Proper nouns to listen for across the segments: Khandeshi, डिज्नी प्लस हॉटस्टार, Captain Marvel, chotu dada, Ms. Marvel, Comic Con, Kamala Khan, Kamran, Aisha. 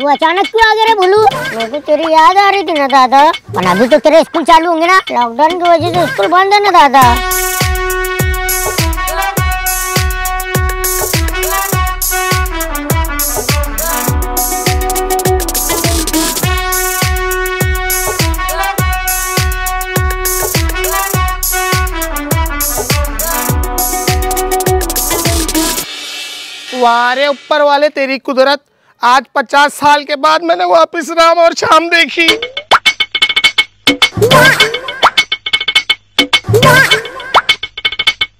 तू अचानक क्यों आ गया रे भोलू? मुझे तेरी याद आ रही थी ना दादा। और अभी तो तेरे स्कूल चालू होंगे ना, लॉकडाउन की वजह से स्कूल बंद है ना दादा। वारे ऊपर वाले तेरी कुदरत, आज 50 साल के बाद मैंने वापिस राम और शाम देखी।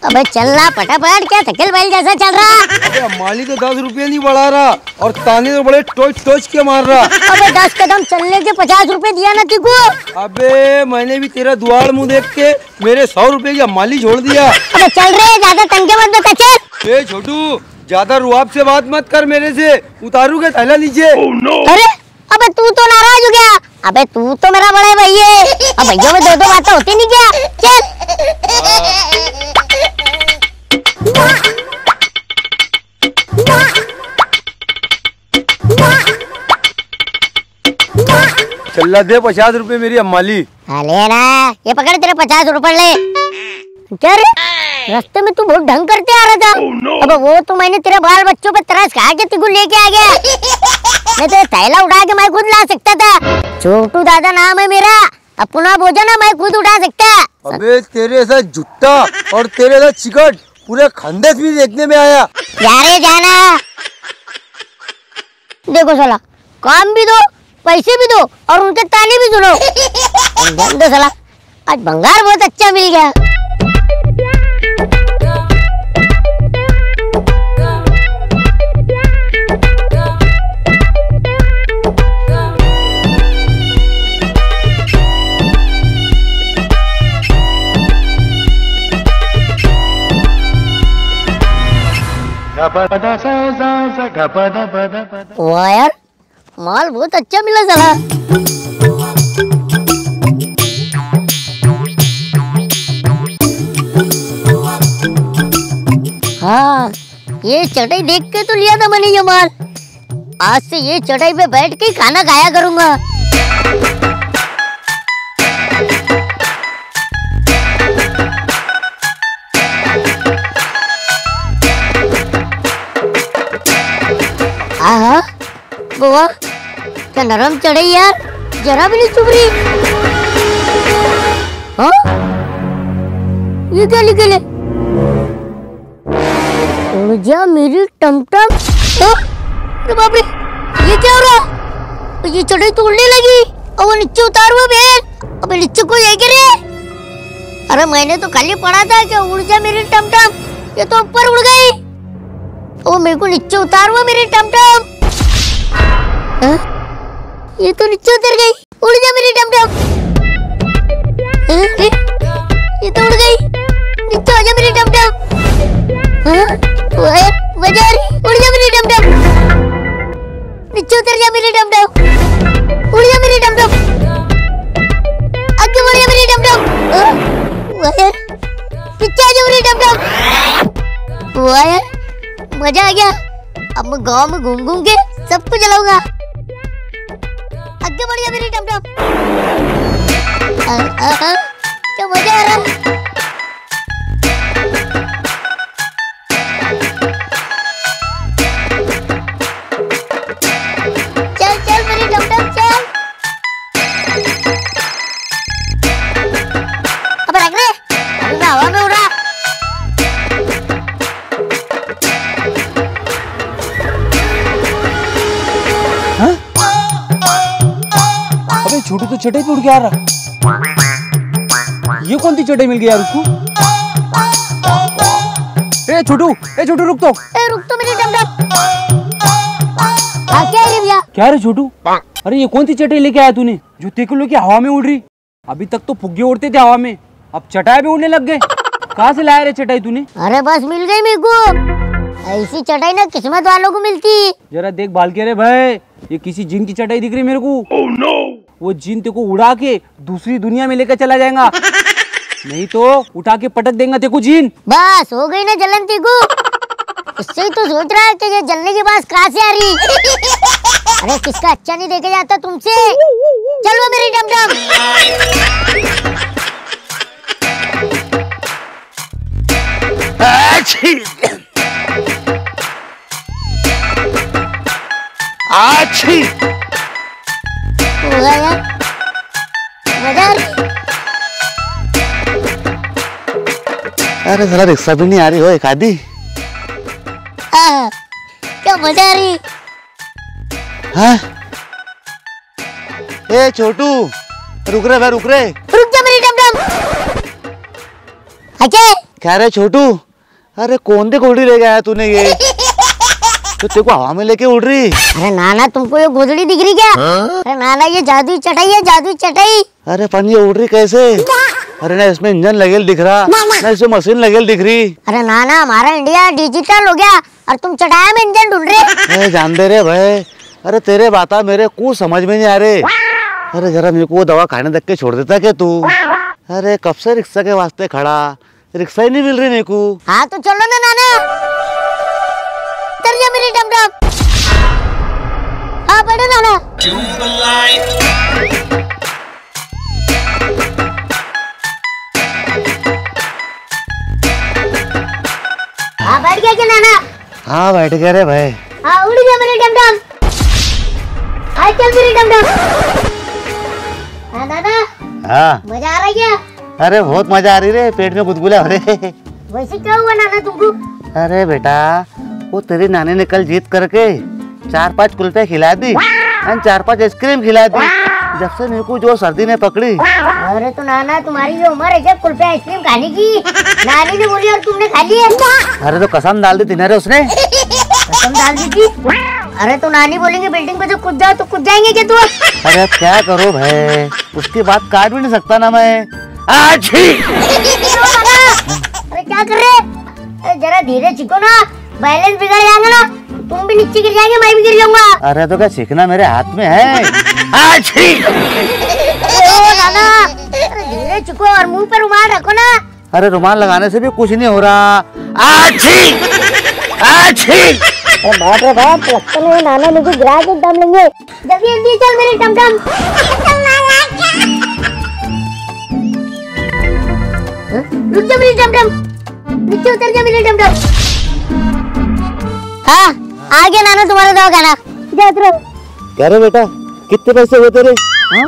अबे चलना फटाफट, क्या थकेल बैल जैसा चल रहा? माली तो 10 रुपये नहीं बढ़ा रहा और ताने तो बड़े टोच टोच के मार रहा। अबे 10 कदम चलने के 50 रुपये दिया ना तुझको। अबे मैंने भी तेरा दुआर मुँह देख के मेरे 100 रुपये की माली छोड़ दिया। अबे चल रहे, ज्यादा तंगे मत दो कच्चे। ए छोटू, ज्यादा रुआब से बात मत कर, मेरे से उतारूंगा थैला नीचे। oh, no. अरे अबे तू तो नाराज हो गया। अबे तू तो मेरा बड़ा भैया, अब भैया में 2-2 बातें होती नहीं क्या? चल चल दे 50 रुपए मेरी अम्माली। ले ना, ये पकड़ तेरे 50 रुपए ले। क्या रे, रास्ते में तू बहुत ढंग करते आ रहा था। oh, no. अब वो तो मैंने तेरे बाल बच्चों पे तरस खा के तुझको लेके आ गया। मैं तो थैला उठा के मैं खुद ला सकता था। छोटू दादा नाम है मेरा, अपना बोझना मैं खुद उठा सकता। अबे तेरे साथ जुट्टा और तेरे साथ चिकट पूरे खंडेस भी देखने में आया। यारे जाना, देखो साला, काम भी दो, पैसे भी दो और उनके ताने भी सुनो। दो साला, आज भंगार बहुत अच्छा मिल गया। वाह यार, माल बहुत अच्छा मिला साला। हाँ, ये चटाई देख के तो लिया था मैंने ये माल। आज से ये चटाई पे बैठ के खाना खाया करूंगा। हाँ, बुआ क्या नरम चढ़े यार, जरा भी नहीं चुभ रही। हाँ? ये क्या लिखे ले? ऊर्जा मेरी टमटम। अरे बाप रे, ये क्या हो रहा? ये चढ़े तो उड़ने लगी और वो नीचे उतार हुआ बहन। अबे नीचे को जाएगी रे। अरे मैंने तो खाली पढ़ा था कि ऊर्जा मेरी टमटम, ये तो ऊपर उड़ गई। ओ मेरे को नीचे उतार हुआ मेरी टमटम। ये तो नीचे उतर गई। उड़ जा मेरी टमटम। ये तो उड़ गई। नीचे आ जा मेरी टमटम। उड़ जा मेरी टमटम। नीचे उतर जा मेरी टमटम। उड़ जा मेरी टमटम। आगे बढ़ जा मेरी टमटम। नीचे आ जा मेरी टमटम। वायर मजा आ गया। अब मैं गाँव में घूम घूम के सबको जलाऊंगा। आगे बढ़िया मेरी टमटम। क्या मजा आ रहा। चल चल मेरी टमटम चल। अबे रख ले, अभी मैं हवा में उड़ा। छोटू तो चटाई पे उड़ के आ रहा। ये कौन सी चटाई मिल गई यार उसको? ए छोटू रुक तो। रुक तो मेरी टमटम। आ क्या रे भैया? क्या रे छोटू? अरे ये कौन सी चटाई लेके आया तूने जो तेकुलो की हवा में उड़ रही? अभी तक तो फुग्गे उड़ते थे हवा में, अब चटाई पे उड़ने लग गए। कहाँ से लाया रे चटाई तूने? अरे बस मिल गई मेरे को। ऐसी चटाई ना किस्मत वालों को मिलती। जरा देख भाल के रे भाई, ये किसी जिन की चटाई दिख रही मेरे को। oh, no. वो जिन तेको उड़ा के दूसरी दुनिया में लेकर चला जाएगा। नहीं तो उठा के पटक देगा तेको जिन। बस हो गई ना जलन तेको। इससे तो सोच रहा है कि ये जलने की बात कहाँ से आ रही। अगर किसका अच्छा नहीं देखे जाता तुमसे, चलो मेरी डमडम। आछी अरे जरा रिक्शा भी नहीं आ रही हो एक आधी। क्या मजा आ रही। हाँ ए छोटू रुक रे भाई, रुक रे, रुक जा मेरी डमडम। अच्छा क्या रे छोटू, अरे कौन सी घोड़ी ले गया है तूने ये तो तेरे को हवा में लेके उड़ रही। अरे नाना तुमको ये गोदड़ी दिख रही क्या? हाँ? अरे नाना ये जादुई चटाई है, जादुई चटाई। अरे पन ये उड़ रही कैसे? अरे ना इसमें इंजन लगेल दिख रहा, ना इसमें मशीन लगेल दिख रही। अरे नाना हमारा इंडिया डिजिटल हो गया और तुम चटाई में इंजन ढूंढ रहे। जान दे रहे भाई, अरे तेरे बात मेरे को समझ में नहीं आ रहे। अरे जरा मेरे को दवा खाने तक के छोड़ देता क्या तू? अरे कब से रिक्शा के वास्ते खड़ा, रिक्शा ही नहीं मिल रही मेरे को। हाँ तो चलो ना नाना। हाँ बैठो नाना। हाँ बैठ गया क्या नाना? हाँ बैठ गया रे भाई। हाँ उड़ गया मेरे डमडम। हाँ चल मेरे डमडम। हाँ नाना। हाँ मजा आ रहा है क्या? अरे बहुत मजा आ रही रे, पेट में गुदगुला हो रहे। वैसे क्या हुआ नाना तुमको? अरे बेटा वो तेरी नानी ने कल जीत करके 4-5 कुल्फे खिला दी और 4-5 आइसक्रीम खिला दी। जब से मेरे को जो सर्दी ने पकड़ी। अरे तो नाना तुम्हारी जो उम्र है जब कुल्फे आइसक्रीम खाने की, नानी ने बोली और तुमने खा ली है। अरे तो कसम डाल दी थी ना रे उसने। कसम डाल दी थी? अरे तो नानी बोलेंगे बिल्डिंग पे जो कूद जाओ तो कूद जाएंगे क्या तू? अरे क्या करो भाई, उसकी बात काट भी नहीं सकता ना मैं। आज अरे क्या कर रहे, जरा धीरे छिको ना, बैलेंस बिगड़ जाएगा ना, तुम भी नीचे गिर जाएंगे मैं भी गिर जाऊंगा। अरे तो क्या सीखना मेरे हाथ में है। अरे धीरे चुको और मुंह पर रुमाल रखो ना। अरे रुमाल लगाने से भी कुछ नहीं हो रहा। अरे बाप रे बाप, लगता है नाना मुझे गिरा के दम लेंगे। जल्दी जल्दी चल मेरे टमटम। रुक जा मेरे टमटम, नीचे उतर जा मेरे टमटम। हाँ आ गया नाना तुम्हारा दवा खाना। क्या रे बेटा कितने पैसे हुए तेरे? हाँ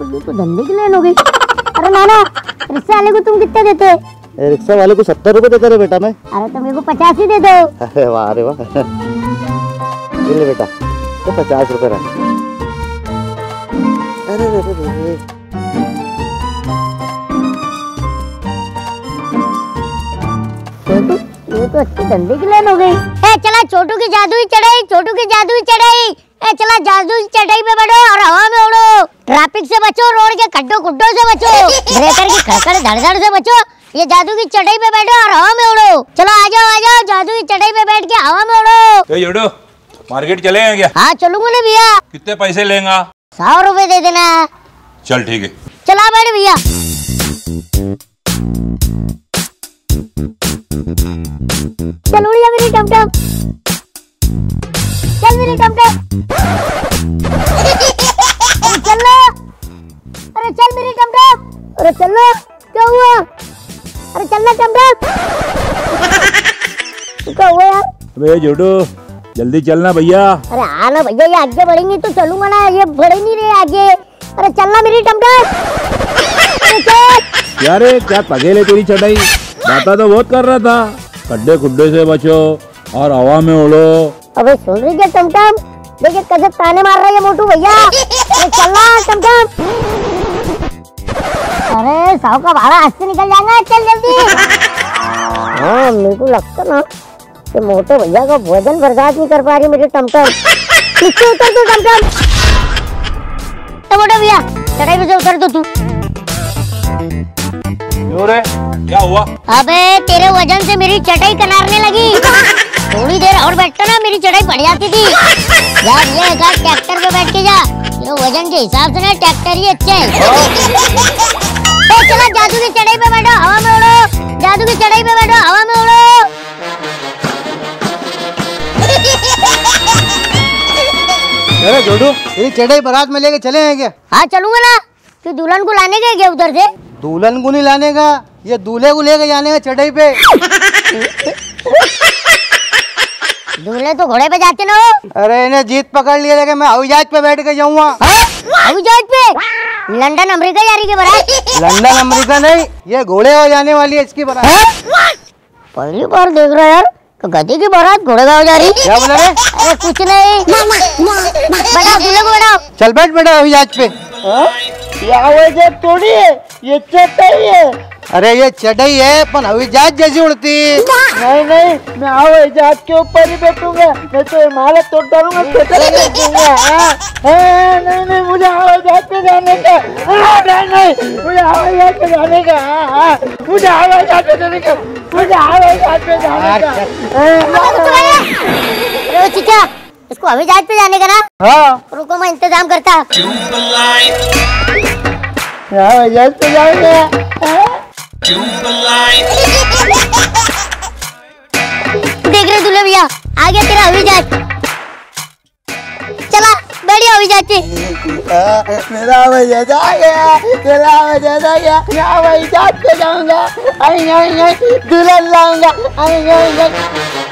तो धंधे के लिए लोगे। अरे नाना रिक्शा वाले को तुम कितने देते? रिक्शा वाले को 70 रुपए देते रे बेटा मैं। अरे तो मेरे को 50 ही दे दो। अरे वाह, अरे वाह, ले बेटा तो 50 रुपए रख। अरे बेटा तो अच्छे धंधे की लाइन हो गई। चला छोटू की जादुई चढ़ाई, छोटू की जादुई चढ़ाई। चला जादुई चढ़ाई पे बैठो और हवा में उड़ो। ट्रैफिक से बचो, रोड के खड्डों खुड्डों से बचो, ब्रेकर की खड़खड़ धड़धड़ से बचो। ये जादू की चढ़ाई पे बैठो और हवा में उड़ो। चलो आ जाओ जादू की चढ़ाई पे बैठ के हवा में उड़ो। ये उड़ो मार्केट चले क्या? हाँ चलूंगा ना भैया। कितने पैसे लेगा? 100 रुपए दे देना। चल ठीक है। चला बैठ भैया। चल उड़ जा मेरी टमटम, चल मेरी टमटम। चल लो, अरे चल मेरी टमटम। अरे चल लो, क्या हुआ? अरे चल ना टमटम। क्या हुआ यार? अबे जोडू जल्दी चलना भैया। अरे हाँ ना भैया, ये आगे बढ़ेंगे तो चलूंगा ना, ये बढ़े नहीं रहे आगे। अरे चलना मेरी टमटम। यार क्या पगेल है तेरी चढ़ाई, बाता तो बहुत कर रहा था। खड्डे खुड्डे से बचो और हवा में उड़ो। अबे सुन रही क्या टमटम, देखिए कैसे ताने मार रहा है मोटू भैया। चलना टमटम। अरे 100 का भाड़ा आज से निकल जाएगा, चल जल्दी। हाँ मेरे को लगता ना कि मोटू भैया का भोजन बर्दाश्त नहीं कर पा रही मेरे टमटम। किससे उतर तू टमटम? मोटू भैया चढ़ाई में से उतर दो तू। क्या हुआ? अबे तेरे वजन से मेरी चटाई कनारने लगी। थोड़ी देर और बैठता ना मेरी चटाई बढ़ जाती थी। यार ये अगर ट्रैक्टर पे बैठ के जा, ये वजन के हिसाब से ना ट्रैक्टर ही अच्छा है। चला जादू की चटाई पे बैठो हवा में उड़ो, जादू की चटाई पे बैठो हवा में उड़ो। छोटू, तेरी चटाई बारात में लेके चले हैं क्या? हाँ चलूंगा ना। तू दुल्हन को लाने गए क्या उधर से? दुल्हन को नहीं लाने का, ये दूल्हे को लेके जाने का चटाई पे। दूल्हे तो घोड़े पे जाते ना हो। अरे इन्हें जीत पकड़ लिया, मैं हवाई जहाज पे बैठ के जाऊँगा। हवाई जहाज पे? लंदन अमेरिका जा रही है बारात? लंदन अमेरिका नहीं, ये घोड़े हो जाने वाली है इसकी बारात। पहली बार देख रहा यार, गधे की बारात घोड़े गाँव जा रही। क्या बोला रे? अरे कुछ नहीं, बैठाओ दूल्हे को, बैठाओ। चल बैठ बेटा अभी जहाज पे। ये थोड़ी है, ये चटाई है। अरे ये चटाई है पर हवाई जहाज जैसी उड़ती। नहीं नहीं, मैं हवाई जहाज के ऊपर ही बैठूंगा, मैं तो इमारत तोड़ डालूंगा। नहीं नहीं, मुझे हवाई जहाज पे जाने का। मुझे हवाई जहाज पे जाने का, मुझे हवाई जहाज पे जाने का, मुझे हवाई जहाज पे जाने का। चीचा इसको हवाई जहाज पे जाने का ना। हाँ रुको मैं इंतजाम करता। हवाई जहाज पे जाएगा। देख रहे दूल्हे भैया, आ गया तेरा हवाई जहाज। चला बैठिए हवाई जहाज पे। मेरा हवाई जहाज आ गया, तेरा हवाई जहाज आ गया। मैं हवाई जहाज पे जाऊंगा, दुल्हन लाऊंगा।